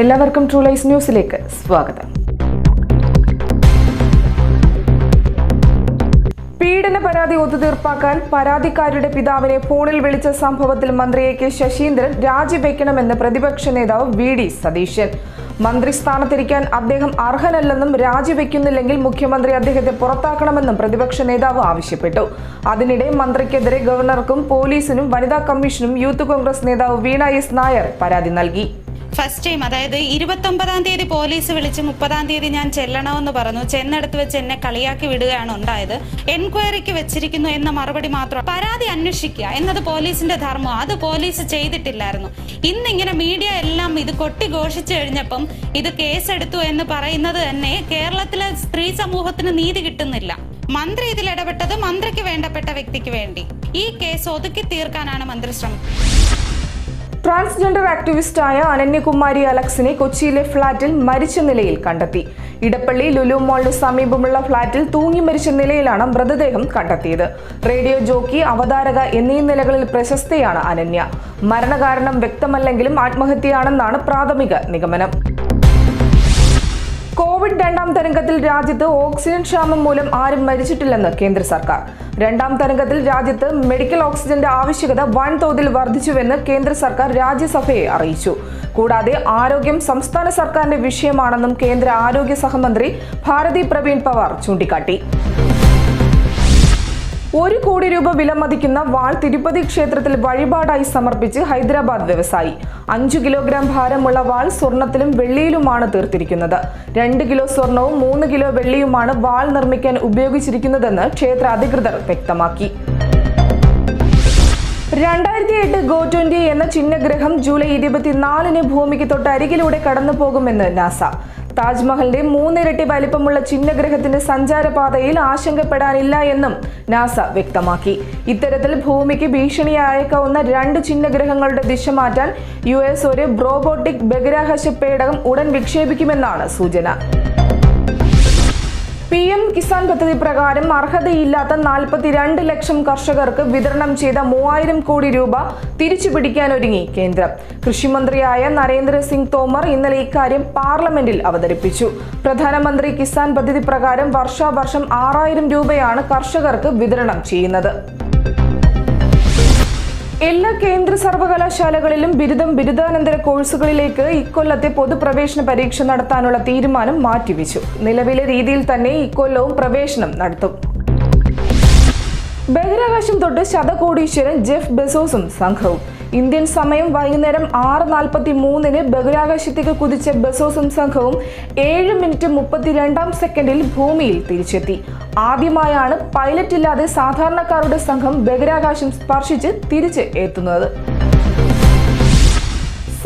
എല്ലാവർക്കും TruLies ന്യൂസിലേക്ക് സ്വാഗതം. പീഡന പരാതി ഒത്തുതീർപ്പാക്കാൻ പരാതിക്കാരിയുടെ പിതാവിനെ ഫോണിൽ വിളിച്ച സംഭവത്തിൽ മന്ത്രി A.K. ശശീന്ദ്രൻ രാജിവെക്കണമെന്ന് പ്രതിപക്ഷ നേതാവ് V.D. സതീശൻ. മന്ത്രി സ്ഥാനത്തിരിക്കാൻ അദ്ദേഹം അർഹനല്ലെന്നും രാജിവെക്കുന്നില്ലെങ്കിൽ മുഖ്യമന്ത്രി അദ്ദേഹത്തെ പുറത്താക്കണമെന്നും പ്രതിപക്ഷ നേതാവ് ആവശ്യപ്പെട്ടു. അതിനിടെ മന്ത്രിക്കെതിരെ ഗവർണർക്കും പോലീസിനും വനിതാ കമ്മീഷനും യൂത്ത് കോൺഗ്രസ് നേതാവ് വീണ എസ് നായർ പരാതി നൽകി. ഫസ്റ്റ് ടൈം, അതായത് 29-ാം തീയതി പോലീസ് വിളിച്ച് 30-ാം തീയതി ഞാൻ ചെല്ലണമെന്ന് പറഞ്ഞു. ചെന്നെടുത്ത് വെച്ച് എന്നെ കളിയാക്കി വിടുകയാണ് ഉണ്ടായത്. എൻക്വയറിക്ക് വെച്ചിരിക്കുന്നു എന്ന മറുപടി മാത്രം. പരാതി അന്വേഷിക്കുക എന്നത് പോലീസിന്റെ ധർമ്മം, അത് പോലീസ് ചെയ്തിട്ടില്ലായിരുന്നു. ഇന്നിങ്ങനെ മീഡിയ എല്ലാം ഇത് കൊട്ടി ഘോഷിച്ചു കഴിഞ്ഞപ്പം ഇത് കേസെടുത്തു എന്ന് പറയുന്നത് തന്നെ കേരളത്തിലെ സ്ത്രീ സമൂഹത്തിന് നീതി കിട്ടുന്നില്ല. മന്ത്രി ഇതിൽ ഇടപെട്ടത് മന്ത്രിക്ക് വേണ്ടപ്പെട്ട വ്യക്തിക്ക് വേണ്ടി. ഈ കേസ് ഒതുക്കി തീർക്കാനാണ് മന്ത്രി ശ്രമിക്കുന്നത്. ട്രാൻസ്ജെൻഡർ ആക്ടിവിസ്റ്റായ അനന്യകുമാരി അലക്സിനെ കൊച്ചിയിലെ ഫ്ളാറ്റിൽ മരിച്ച നിലയിൽ കണ്ടെത്തി. ഇടപ്പള്ളി ലുലു മോളിന് സമീപമുള്ള ഫ്ളാറ്റിൽ തൂങ്ങി മരിച്ച നിലയിലാണ് മൃതദേഹം കണ്ടെത്തിയത്. റേഡിയോ ജോക്കി, അവതാരക എന്നീ നിലകളിൽ പ്രശസ്തയാണ് അനന്യ. മരണകാരണം വ്യക്തമല്ലെങ്കിലും ആത്മഹത്യയാണെന്നാണ് പ്രാഥമിക നിഗമനം. കോവിഡ് രണ്ടാം തരംഗത്തിൽ രാജ്യത്ത് ഓക്സിജൻ ക്ഷാമം മൂലം ആരും മരിച്ചിട്ടില്ലെന്ന് കേന്ദ്ര സർക്കാർ. രണ്ടാം തരംഗത്തിൽ രാജ്യത്ത് മെഡിക്കൽ ഓക്സിജന്റെ ആവശ്യകത വൻതോതിൽ വർദ്ധിച്ചുവെന്ന് കേന്ദ്ര സർക്കാർ രാജ്യസഭയെ അറിയിച്ചു. കൂടാതെ ആരോഗ്യം സംസ്ഥാന സർക്കാരിന്റെ വിഷയമാണെന്നും കേന്ദ്ര ആരോഗ്യ സഹമന്ത്രി ഭാരതി പ്രവീൺ പവാർ ചൂണ്ടിക്കാട്ടി. 1 കോടി രൂപ വിലമതിക്കുന്ന വാൾ തിരുപ്പതി ക്ഷേത്രത്തിൽ വഴിപാടായി സമർപ്പിച്ച് ഹൈദരാബാദ് വ്യവസായി. 5 കിലോഗ്രാം ഭാരമുള്ള വാൾ സ്വർണത്തിലും വെള്ളിയിലുമാണ് തീർത്തിരിക്കുന്നത്. 2 കിലോ സ്വർണവും 3 കിലോ വെള്ളിയുമാണ് വാൾ നിർമ്മിക്കാൻ ഉപയോഗിച്ചിരിക്കുന്നതെന്ന് ക്ഷേത്ര അധികൃതർ വ്യക്തമാക്കി. 2008 GO20 എന്ന ചിഹ്നഗ്രഹം ജൂലൈ 24-ന് ഭൂമിക്ക് തൊട്ടരികിലൂടെ കടന്നു പോകുമെന്ന് നാസ. താജ്മഹലിന്റെ 3 ഇരട്ടി വലിപ്പമുള്ള ചിഹ്നഗ്രഹത്തിന്റെ സഞ്ചാരപാതയിൽ ആശങ്കപ്പെടാനില്ല എന്നും നാസ വ്യക്തമാക്കി. ഇത്തരത്തിൽ ഭൂമിക്ക് ഭീഷണിയായേക്കാവുന്ന 2 ചിഹ്നഗ്രഹങ്ങളുടെ ദിശ മാറ്റാൻ US ഒരു റോബോട്ടിക് ബഹിരാകാശ പേടകം ഉടൻ വിക്ഷേപിക്കുമെന്നാണ് സൂചന. PM കിസാൻ പദ്ധതി പ്രകാരം അർഹതയില്ലാത്ത 42 ലക്ഷം കർഷകർക്ക് വിതരണം ചെയ്ത 3000 കോടി രൂപ തിരിച്ചുപിടിക്കാനൊരുങ്ങി കേന്ദ്രം. കൃഷിമന്ത്രിയായ നരേന്ദ്രസിംഗ് തോമർ ഇന്നലെ ഇക്കാര്യം പാർലമെന്റിൽ അവതരിപ്പിച്ചു. പ്രധാനമന്ത്രി കിസാൻ പദ്ധതി പ്രകാരം വർഷാവർഷം 6000 രൂപയാണ് കർഷകർക്ക് വിതരണം ചെയ്യുന്നത്. എല്ലാ കേന്ദ്ര സർവകലാശാലകളിലും ബിരുദാനന്തര കോഴ്സുകളിലേക്ക് ഇക്കൊല്ലത്തെ പൊതുപ്രവേശന പരീക്ഷ നടത്താനുള്ള തീരുമാനം മാറ്റിവെച്ചു. നിലവിലെ രീതിയിൽ തന്നെ ഇക്കൊല്ലവും പ്രവേശനം നടത്തും. ബഹിരാകാശം തൊട്ട് ശതകോടീശ്വരൻ ജെഫ് ബെസോസും സംഘവും. ഇന്ത്യൻ സമയം വൈകുന്നേരം 6:43-ന് ബഹിരാകാശത്തേക്ക് കുതിച്ച ബെസോസും സംഘവും 7 മിനിറ്റ് 32 സെക്കൻഡിൽ ഭൂമിയിൽ തിരിച്ചെത്തി. ആദ്യമായാണ് പൈലറ്റ് ഇല്ലാതെ സാധാരണക്കാരുടെ സംഘം ബഹിരാകാശം സ്പർശിച്ച് തിരിച്ച് എത്തുന്നത്.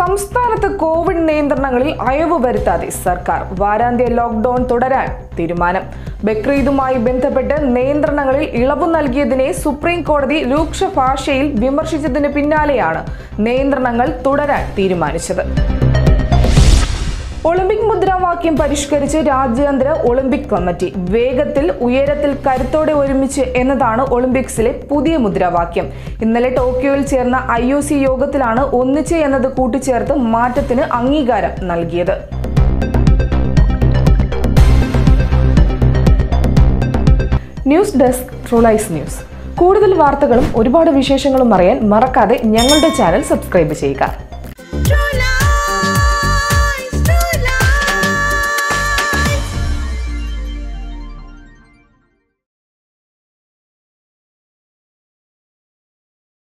സംസ്ഥാനത്ത് കോവിഡ് നിയന്ത്രണങ്ങളിൽ അയവ് വരുത്താതെ സർക്കാർ. വാരാന്ത്യ ലോക്ക്ഡൌൺ തുടരാൻ തീരുമാനം. ബക്രീദുമായി ബന്ധപ്പെട്ട് നിയന്ത്രണങ്ങളിൽ ഇളവ് നൽകിയതിനെ സുപ്രീം കോടതി രൂക്ഷ ഭാഷയിൽ വിമർശിച്ചതിന് പിന്നാലെയാണ് നിയന്ത്രണങ്ങൾ തുടരാൻ തീരുമാനിച്ചത്. ഒളിമ്പിക് മുദ്രാവാക്യം പരിഷ്കരിച്ച് രാജ്യാന്തര ഒളിമ്പിക് കമ്മിറ്റി. വേഗത്തിൽ, ഉയരത്തിൽ, കരുത്തോടെ ഒരുമിച്ച് എന്നതാണ് ഒളിമ്പിക്സിലെ പുതിയ മുദ്രാവാക്യം. ഇന്നലെ ടോക്കിയോയിൽ ചേർന്ന IOC യോഗത്തിലാണ് ഒന്നിച്ച് എന്നത് കൂട്ടിച്ചേർത്ത് മാറ്റത്തിന് അംഗീകാരം നൽകിയത്. News desk TruLies news. കൂടുതൽ വാർത്തകളും ഒരുപാട് വിശേഷങ്ങളും അറിയാൻ മറക്കാതെ ഞങ്ങളുടെ ചാനൽ സബ്സ്ക്രൈബ് ചെയ്യുക.